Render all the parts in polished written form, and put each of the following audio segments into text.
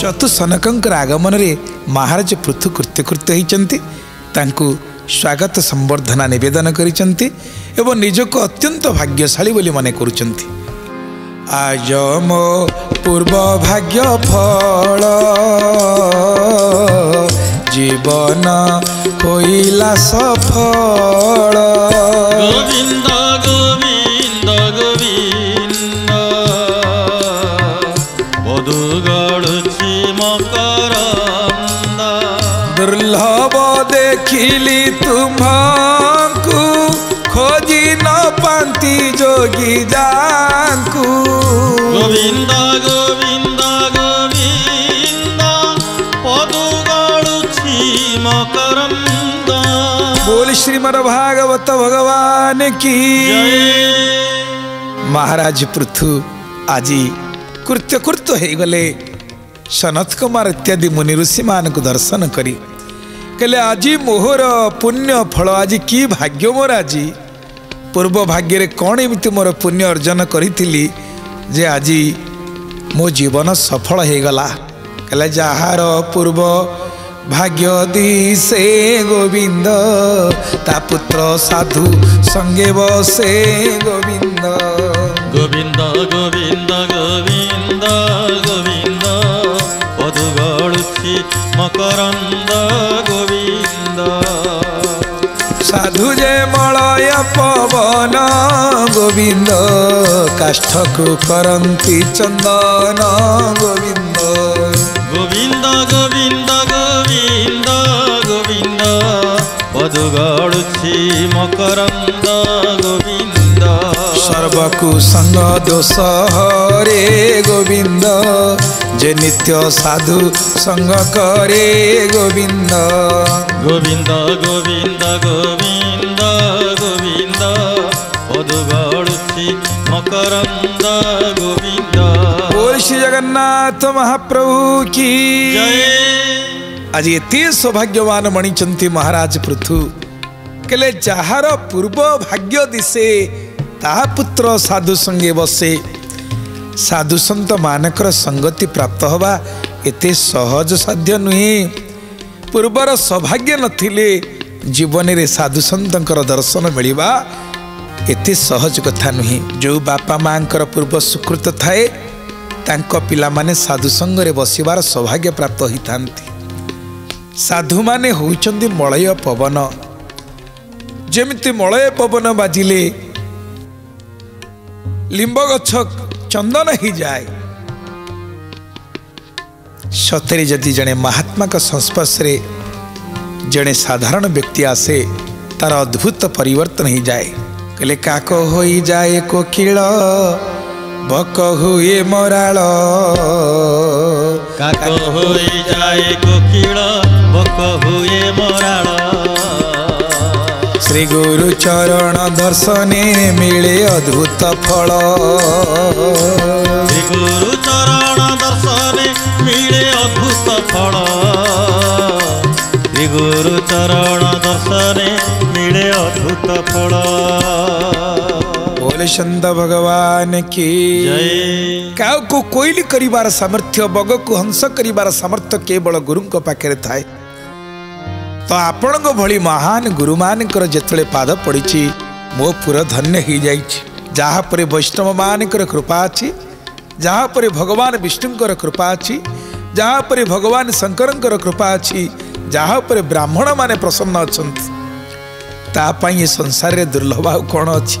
चतु सनकंकर आगमन रे महाराज पृथु कृत्यकृत होती स्वागत संवर्धना निवेदन करिसेंती एवं निजको अत्यंत भाग्यशाली बोली मने करुचेंती। आज मो पूर्व भाग्य फल जीवन होइला सफल गोविंद गोविंद गोविंद बदुगड़ुची मकरंद दुर्लभ देखिली तुमको खोजी न पाती जोगी जानकू गोविंद गोविंद गोविंद पदुगड़ुची मकरंद बोल श्रीमद् भागवत भगवान की। महाराज पृथु आजी कृत्यकृत हो गले सनत कुमार इत्यादि मुनि ऋषि मान को दर्शन करी कहले आज मोहर पुण्य फल आज की भाग्य मोर आज पूर्व भाग्य कौन एमती मोर पुण्य अर्जन करी जे आज मो जीवन सफल हो गला कहला जार पूर्व भाग्य दी से गोविंद ता पुत्र साधु संगे बसे गोविंद गोविंद गोविंद गोविंद गोविंद पदुगड़ुची मकरंद गोविंद साधु जे मलय पवन गोविंद काष्ठ को करंती चंदन गोविंद गोविंद गोविंद गोविंद गोविंद पदुगड़ुची मकरंद गोविंद सर्वकु संग दोष हरे गोविंद जे नित्य साधु संग करे गोविंद गोविंद गोविंद गोविंद गोविंद पदुगड़ुची मकरंद गोविंद बोल श्री जगन्नाथ महाप्रभु की जय। आज ये सौभाग्यवान मणिचंती महाराज पृथु कहले जार पूर्व भाग्य दिशे ता पुत्र साधु संगे बसे साधु संत मानकर संगति प्राप्त हवा एते सहज साध्य नुहे पूर्वर सौभाग्य नथिले जीवन रे साधु संतंकर दर्शन मिलिबा एते सहज कथा नुहे। जो बापा मांकर पूर्व सुकृत थाए तांको पिला माने साधु संगरे बसिबार सौभाग्य प्राप्त होइथांती। साधु माने होइचंदी मलय पवन जेमिति मलय पवन बाजिले लिंब गछ चंदन ही जाए सतरे जदि जने महात्मा का संस्पर्श रे जने साधारण व्यक्ति आसे तार अद्भुत परिवर्तन ही जाए कहले काको होई जाए कोकिल बक हुए मोराल काको होई जाए कोकिल बक हुए मोराल श्री गुरु चरण दर्शने मिले अद्भुत फल श्री गुरु चरण दर्शने मिले अद्भुत फल श्री गुरु चरण दर्शने मिले अद्भुत फल बोले संत भगवान की जय। काउ को कोइली करिवार सामर्थ्य बग को हंस करिवार सामर्थ्य केवल गुरु को पाखरे थाए तो आपण भली महान गुरु मानकर जिते पाद पड़ी मो पूरा धन्य हो जापर वैष्णव मानकर कृपा अच्छी जहाँपर भगवान विष्णुंर कृपा अच्छी जहाँपर भगवान शंकर कृपा अच्छी जहाँपर ब्राह्मण माने प्रसन्न अच्छा ये संसार रे दुर्लभ आ कौन अच्छी।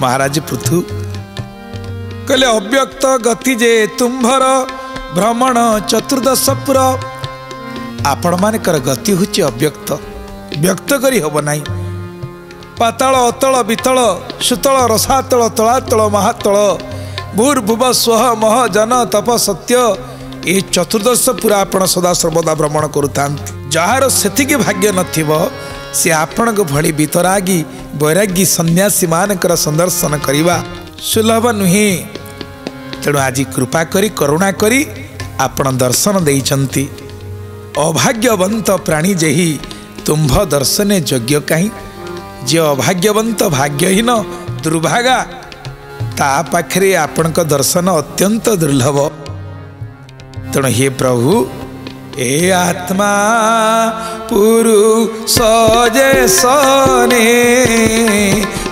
महाराज पृथु कहले अव्यक्त गति जे तुम्भर भ्रमण चतुर्दशपुर आपण मानकर गति हूँ अव्यक्त व्यक्त करी हब ना पाताल अतल वितल सुतल रसातल तलातल महातल भूर भुव स्वह मह जन तप सत्य ये चतुर्दश पूरा आपण सदा सर्वदा भ्रमण करूता जार से भाग्य नी आपण भली वितरागी वैरागी सन्यासी मानकर संदर्शन करवा सुलभ नुहे तेणु आज कृपा करी करुणा करी आपण दर्शन देइचंती। अभाग्यवंत प्राणी जेही तुम्भ दर्शने योग्य कहीं जे अभाग्यवंत भाग्यहीन दुर्भागा तापाखे आपण दर्शन अत्यंत दुर्लभ। तेणु हे प्रभु ए आत्मा पुरुष सने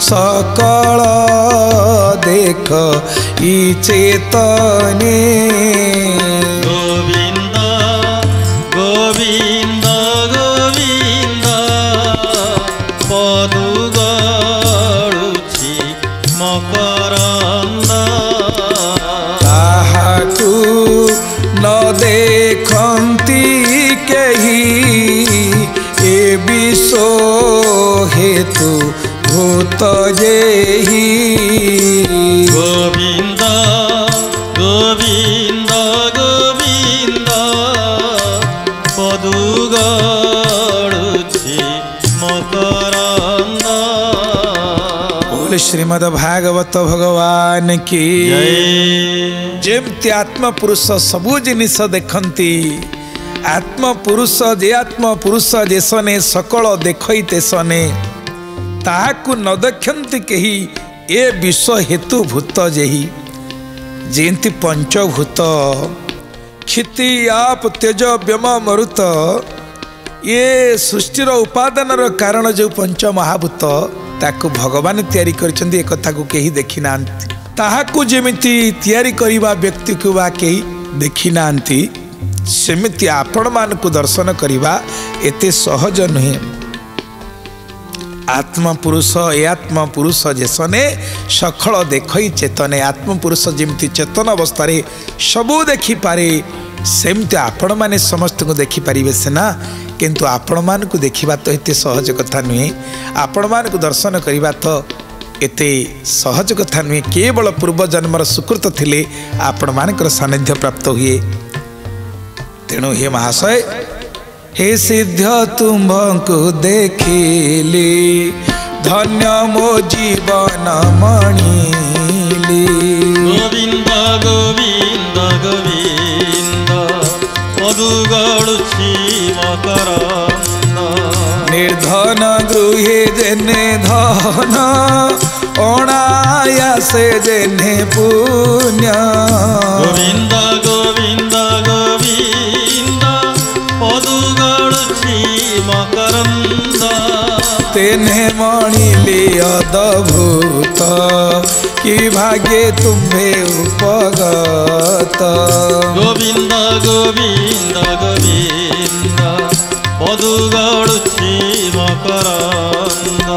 सकल देख ई चेतने गोविंद गोविंद गोविंद पदु गळुछि मकरंद ताहाकु न देखन्ति केहि ए विश्व हेतु भूत जेहि गोविंद गोविंद गोविंद पदु गळुछि मकरंद। बोल श्रीमद भागवत भगवान की जेमती आत्मा पुरुष सबु जिनिष देखती आत्मा पुरुष जेसने सकल देखई तेसने ताकू न देखती कही ए विश्व हेतु भूत जेहि जेन्ति पंचभूत क्षिति आप तेज व्योम मरुत ये सृष्टि उपादान कारण जो पंच महाभूत ताकू भगवान तैयारी करी देखी ना ताकू जेमिति तैयारी करिबा व्यक्ति को बा कही देखी ना सेमिति आपण मानक दर्शन करिबा एते सहज नुहे। आत्मपुरुष ए आत्मपुरुष जेसने सखल देखई चेतने आत्मपुरुष जेमती चेतन अवस्था सबू देखिपारे सेमती आपण मैंने समस्त को देखिपारे सीना किंतु आपण मानक देखा तो ये सहज कथा नुहे आपण मानक दर्शन करवा तो ये सहज कथा नुहे केवल पूर्व जन्मर सुकृत थिले आपण मानकर सानिध्य प्राप्त हुए। तेणु हे महाशय हे सिद्ध तुमको देखिली धन्य मो जीवन मणिली गोविंद गोविंद गोविंद पदु गळुछि मकरंद निर्धन गृहे जेने धन अनायासे जेने पुण्य गोविंद गोविंद गोविंद पदु तेने मणिले अद्भुत कि भाग्य तुम्हें उपगत गोविंद गोविंद गोविंद पदु गळुछि मकरंद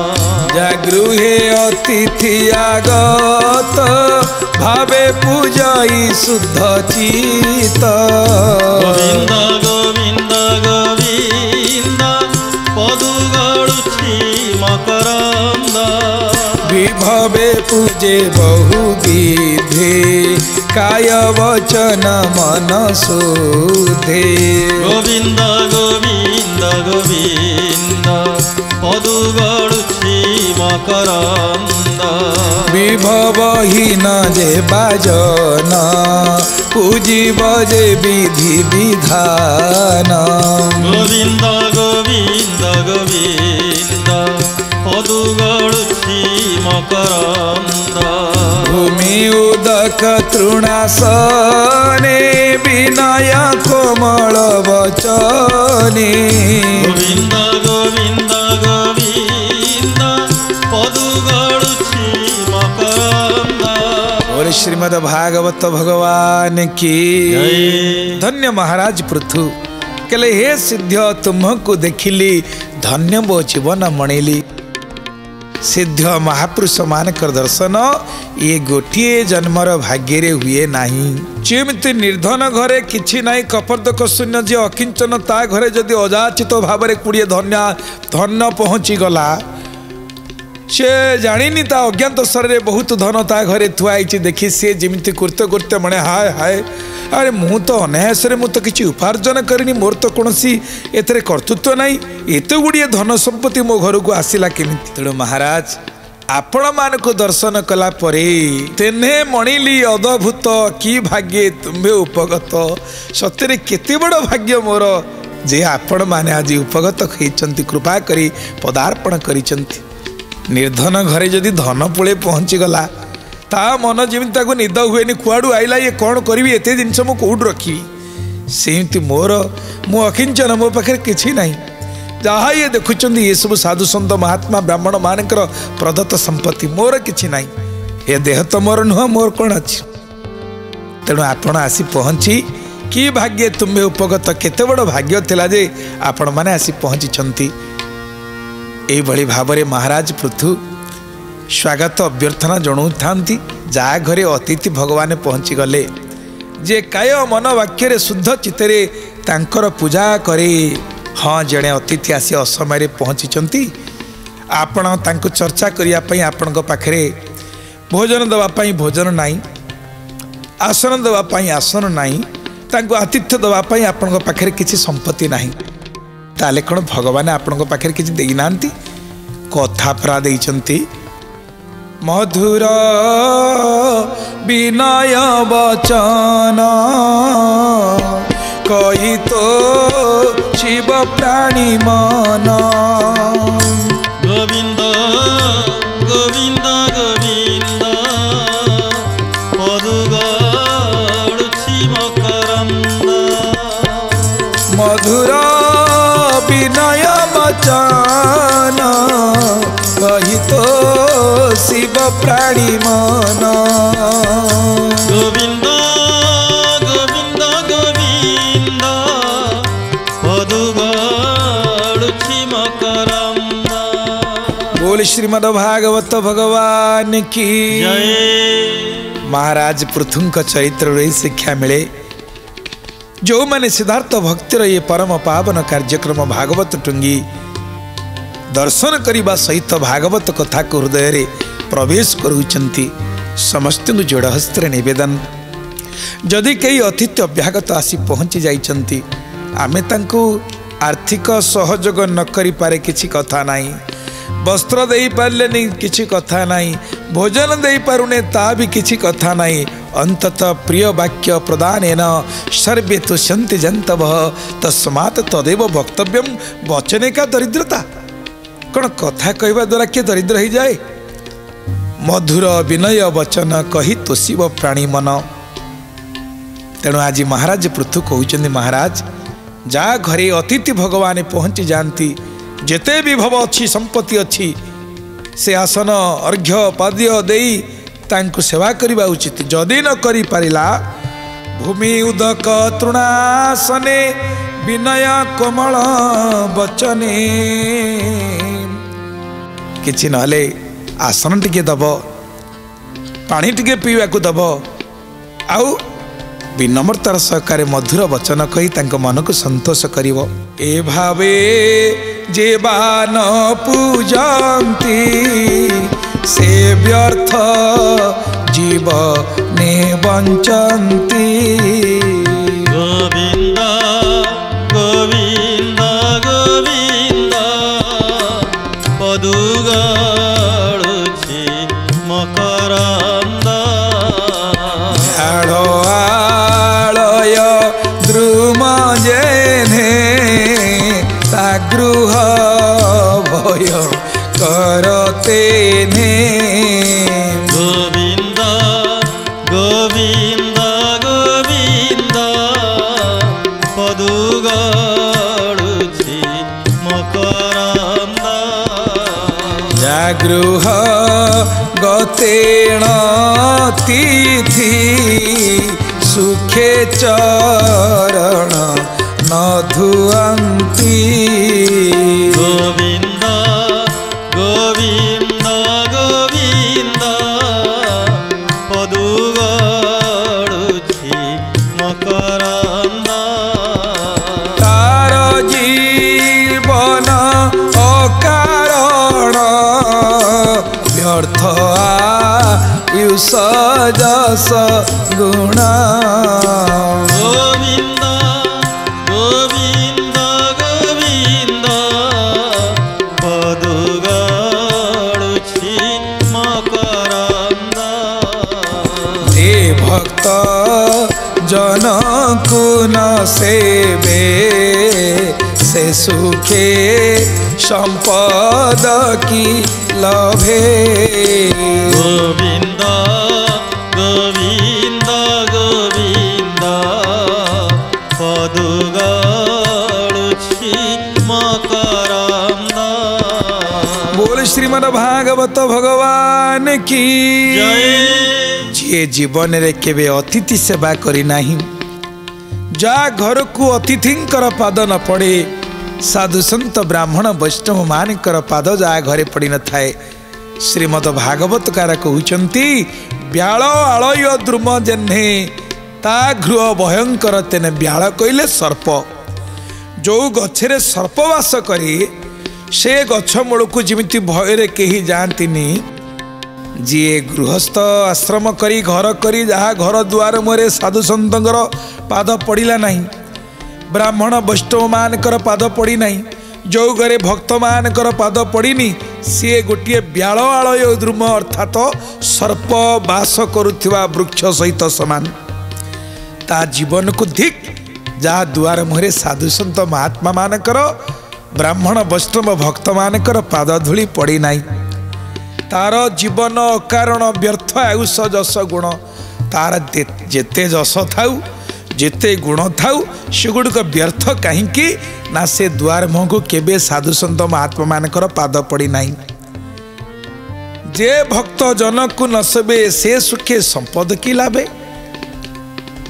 जागृहे अतिथि आगत भावे पूजाई शुद्ध चित गोविंद गोविंद गोविंद पदु गळुछि मकरंद विभवे पूजे बहु विधि काय वचन मन सुधे गोविंद गोविंद गोविंद पदु गळुछि मकरंद विभवहीन जे बाजन पूजिब जे विधि विधान गोविंद गोविंद गोविंद पदु गळुछि मकरंद भूमि उदक तृणासने विनय कोमल वचने गोविंद गोविंद गोविंद पदु गळुछि मकरंद। और श्रीमद भागवत भगवान की धन्य महाराज पृथु कहले हे सिद्ध तुमको देखिली धन्य वो जीवन मणिली। सिद्ध महापुरुष मानकर दर्शन ये गोटे जन्मर भाग्य हुए नहीं जेमती निर्धन घरे किछि नहीं कपर्दक शून्य जी अकिंचन ता घरे जदि अजाचित भाव में कूड़े धन पहुँची गला से जानी ता अज्ञात सर बहुत धन ता घरे थुआई देखी सी जमी कुर्ते कुर्ते मने हाय हाय अरे मु तो अनायास मुझे किसी उपार्जन करनी मोर तो कौन एथेर कर्तृत्व ना एत गुड़े धन संपत्ति मो घर को आसला केमी। तेणु महाराज आपण मानक दर्शन कला परे तेने मणिली अद्भुत कि भाग्य तुम्हें उपगत सतरे केते बड़ भाग्य मोर जे आपण माने आज उपगत होती कृपा करी पदार्पण कर निर्धन घरे जदि धन पुले पहुँची गला ता मन जमी निद हुए कुआड़ आईला ये कौन करी एत जिनस मुझे कौट रखी सेमती मोर मो अकिंचन मो पाखे किसी ना जहा ये देखुं ये सब साधु सन्त महात्मा ब्राह्मण मानक प्रदत्त संपत्ति मोर किसी ना ये देह तो मोर नुह मोर कौन अच्छी तेणु आपण आसी पहुँची कि भाग्य तुम्हें उपगत केते बड़ भाग्य थिला जे आपण माने आसी पहुँची ए भली भाव रे महाराज पृथु स्वागत अभ्यर्थना जनाऊ थांती जा घरे अतिथि भगवान पहुँची गले जे काय मन वाक्य शुद्ध चित्तरे तांकर पूजा करे हाँ जड़े अतिथि आसी असमय पहुँची आपण तांको चर्चा करने आपण पाखे भोजन दवापाई भोजन नाई आसन दवापाई आसन नाई तांको आतिथ्य दवापाई आपण पाखे किसी संपत्ति ना ताले कौन भगवान आपण पाखे किसी देना कथा परा दे मधुर विनय वचन कही तो शिव प्राणी मन गोविंद गोविंद गोविंद मधुर विनय वचन कही तो शिव प्राणी मन गोविंद गोविंद गोविंद बोल श्रीमद भागवत भगवान की महाराज पृथु चरित्र शिक्षा मिले जो मैंने सिद्धार्थ भक्तिर ये परम पावन कार्यक्रम भागवत टुंगी दर्शन करने सहित भागवत कथा को हृदय रे प्रवेश करुँच समस्त जोड़ हस्तर निवेदन जदि कई अतिथि अभ्यागत आसी पहुँची जाइंती आमे तांको आर्थिक सहयोग न करि पारे किछि कथा नाई वस्त्र दे पारले नहीं किछि कथा नाई भोजन दे पारुने ता भी किछि कथा नाई अंततः प्रिय वाक्य प्रदानेन सर्वे तुष्यन्ति जन्तवः तस्मात् तदेव वक्तव्यं वचने का दरिद्रता कौन कथा कहवा द्वारा किए दरिद्र हो जाए मधुर विनय वचन कही तो शिव प्राणी मन तेणु आज महाराज पृथु कहते महाराज जा घरे अतिथि भगवान पहुँची जाती जिते भी भव अच्छी संपत्ति अच्छी से आसन अर्घ्य पाद्य देई सेवा करने उचित जदि न कर पारा भूमि उदक तृणासने विनय कोमल वचने किसी नहले आसन टिके दब पानी टिके पीवा को दब आउ विनम्रतार सहकारे मधुर वचन कही तांको मन को संतोष करिवो ए भावे जे बान पूजंती से व्यर्थ जीव ने वंचंती गोविंद गोविंद गोविंद गृह भय करते ने गोविंद गोविंद गोविंद पदुगड़ी मकरंदा जागृह गतेण तिथि सुखे चरण मधुअंती गोविंद गोविंद गोविंद पदुगड़ी मकरंदा तार जीवन अकारण व्यर्थ आयुष जस गुण जन कुन सेवे से सुखे संपद की लभे। गोविंद गोविंद गोविंद पदुगरुचि मकरंद। बोल श्रीमद भागवत भगवान की जी। जीवन रे केवे अतिथि सेवा करी नाही, जा घर को अतिथि पाद न पड़े। साधु संत ब्राह्मण वैष्णव मान पाद जा घरे पड़ न थाए। श्रीमद भागवत कार कहते ब्याल आलय द्रुम जेन्हे ता घृह भयंकर तेने। ब्याल कहले सर्प, जो गचरे सर्पवास करे से गछ मूल को जमी भयर कहीं जाती। जीए गृहस्थ आश्रम करी घर करी जहाँ घर द्वार मुहरे साधु सन्तर पाद पड़ा ना, ब्राह्मण वैष्णव मान पाद पड़ी ना, जो घरे भक्त मान पाद पड़नी, सी गोटे ब्याल आलय द्रुम अर्थात सर्प बास करुवा वृक्ष सहित सामान। ता जीवन को धिक जहाँ द्वार मुहरे साधु सन्त महात्मा मान ब्राह्मण वैष्णव भक्त मान पाद धूली पड़ी ना। तार जीवन अकारण व्यर्थ आयुष जस गुण, तार जेते जस थाऊ जेते गुण थाऊ सेगुड़िक व्यर्थ कहीं ना। से द्वार मुह को केबे साधु सन्त महात्मा मान पाद पड़ी ना। जे भक्त जन को नसबे से सुखे संपद की लाभे।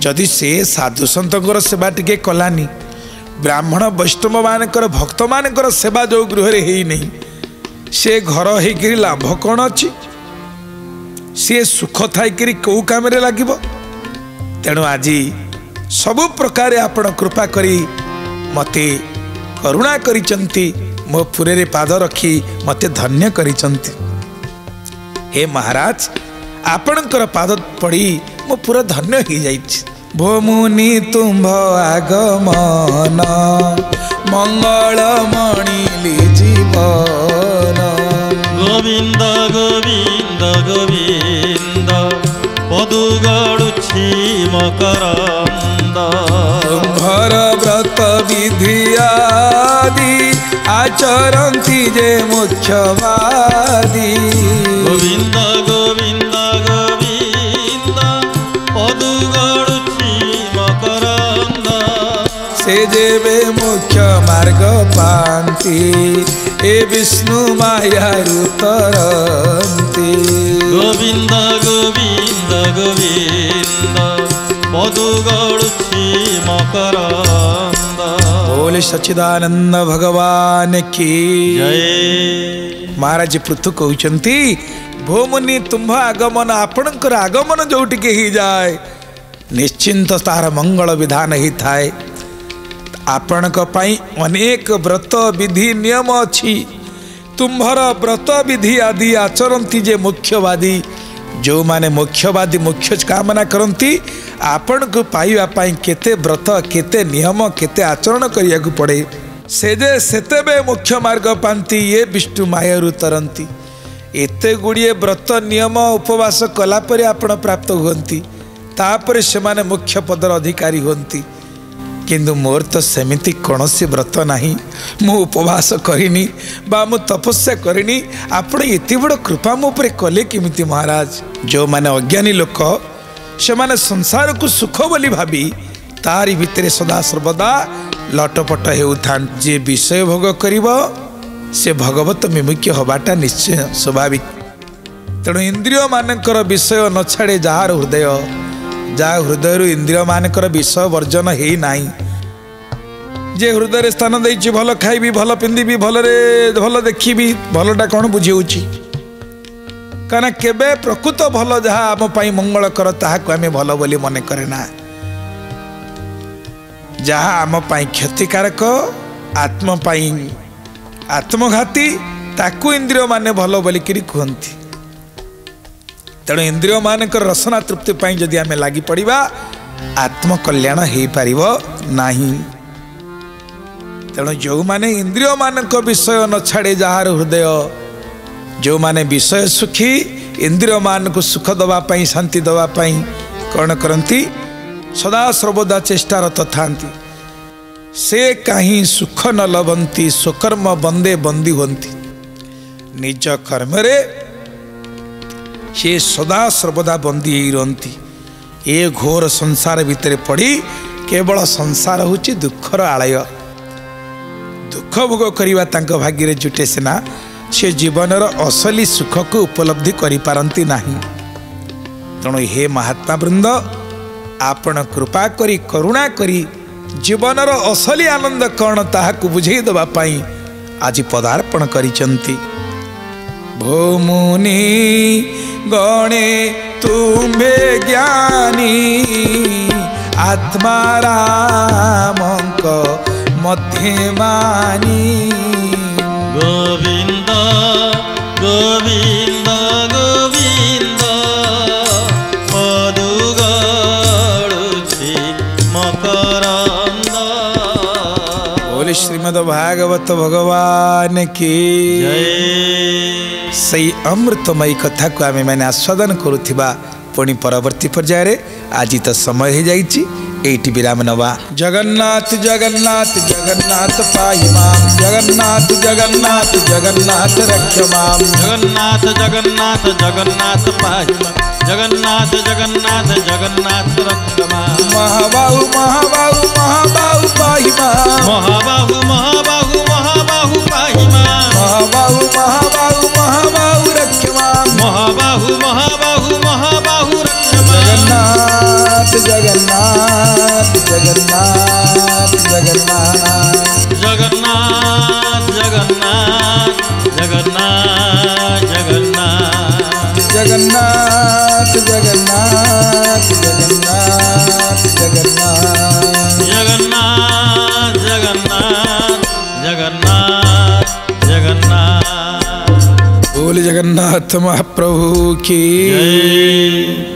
जदि से साधु सन्त सेवा टिके कलानी, ब्राह्मण वैष्णव मान भक्त मान सेवा जो गृह ही नहीं, से घर होकर लाभ कौन अच्छी? सी सुख थी कौ काम लगे। तेणु आज सबु प्रकार आपण कृपा करी मते करुणा करिचंती, मो फुरेरे पाद रखी मते धन्य करिचंती। हे महाराज, आपणकर पाद पड़ी मो पूरा धन्य हो जाइछि। भूमुनि तुम्भ आगमन मंगलमणि जीवन। गोविंद गोविंद गोविंद पदुगरुचि मकरंद। तुम्भर व्रत विधि आदि आचरन्ति जे मुख्यवादी। गोविंद गोविंद गोविंद पदुगरुचि मकरंद। से जेबे मुख्य मार्ग पांति, ए विष्णु माया तरंती। गोविंद गोविंद गोविंद पदुगरुचि मकरंद। बोले सच्चिदानंद भगवान की जय। महाराज पृथु कहते भूमुनि तुम्भ आगमन, आपणकर आगमन जो टिके ही जाए निश्चिंत तार मंगल विधान ही थाए। आपण अनेक व्रत विधि नियम अच्छी। तुम्भर व्रत विधि आदि आचरती जे मुख्यवादी, जो माने मुख्यवादी मुख्य कामना करती। आपण को पाइबा केते व्रत केते नियम केते आचरण करिया को पड़े। सेजे सेते बे मुख्य मार्ग पाती, ये विष्णु मायरु तरंती। एते गुड़िए व्रत नियम उपवास कलापर आपण प्राप्त होती, तापर से माने मुख्य पदर अधिकारी होती। किंतु मोर तो सेमिति कौन सी व्रत नहीं, मु उपवास करिनी बा मु तपस्या करिनी। आपण एति बड़ कृपा मो ऊपर कले किमिति महाराज? जो माने अज्ञानी लोक से माने संसार को सुख बोली भाबी तारी भितरे सदा सर्वदा लटपट हेउथान। जे विषय भोग करिवो से भगवत विमुख्य होबाटा निश्चय स्वाभाविक। तेणु इंद्रिय मानकर विषय न छाड़े जार हृदय, जहाँ हृदय इंद्रिय मानक विषय वर्जन है ना। जे हृदय स्थान दे भल खाइबी भल पिंधि भलरे भल देखी भलटा कौन बुझे? कहना केवे प्रकृत भल जहाँ आमपाई मंगल कर ताकि भल बोली मन करेना। जहाँ आमपाई क्षतिकारक आत्मपाई आत्मघाती ताकू इंद्रिय माने भल बोलिकी कहती। तेणु इंद्रिय मानक रसना तृप्ति पाई जदि आम लगी पड़ा आत्मकल्याण हो पार ना। तेणु जो माने इंद्रिय मानक विषय न छाड़े जार हृदय, जो माने विषय सुखी इंद्रिय मान को सुख दवापाई शांति दवापाई कौन करती? सदा सर्वदा चेष्टारत था। से कहीं सुख न लभंती स्वकर्म बंदे बंदीवंती। निज कर्म रे से सदा सर्वदा बंदी रही। ये घोर संसार भितर पड़ी केवल संसार हूँ दुखर आलय। दुख भोग करवा भाग्य जुटे सिना से जीवन असली सुख को उपलब्धि कर पारती ना। तेणु हे महात्मा वृंद आपण कृपा करी करुणा करी जीवनर असली आनंद कौन ताकू बुझे दवापाई आज पदार्पण करिचंती। भोमुनि गणे तुम्हे ज्ञानी आत्मा रामक मध्य मानी। गोविंद गोविंद गोविंद पदुगड़ुछि मकरंद। बोले श्रीमद् भागवत भगवान की सही अमृतमयी कथा को आम मैंने आस्वादन करुवा पुणी परवर्ती पर्यायर आज तो समय हो जाइए। एटी विराम नवा। जगन्नाथ जगन्नाथ जगन्नाथ पाहि मां जगन्नाथ जगन्नाथ जगन्नाथ रक्ष मां। जगन्नाथ जगन्नाथ जगन्नाथ पाहि मां जगन्नाथ जगन्नाथ जगन्नाथ रक्ष मां। महाबाहु महाबाहु महाबाहु पाहि मां महाबाहु महाबाहु महाबाहु पाहि मां। महाबाहु महाबाहु महाबाहु रक्ष मां महाबाहु महाबाहु महाबाहु रक्ष मां। जगन्नाथ जगन्नाथ जगन्नाथ जगन्नाथ जगन्नाथ जगन्नाथ जगन्नाथ जगन्नाथ जगन्नाथ जगन्नाथ जगन्नाथ जगन्नाथ जगन्नाथ जगन्नाथ जगन्नाथ जगन्नाथ। बोल जगन्नाथ महाप्रभु की।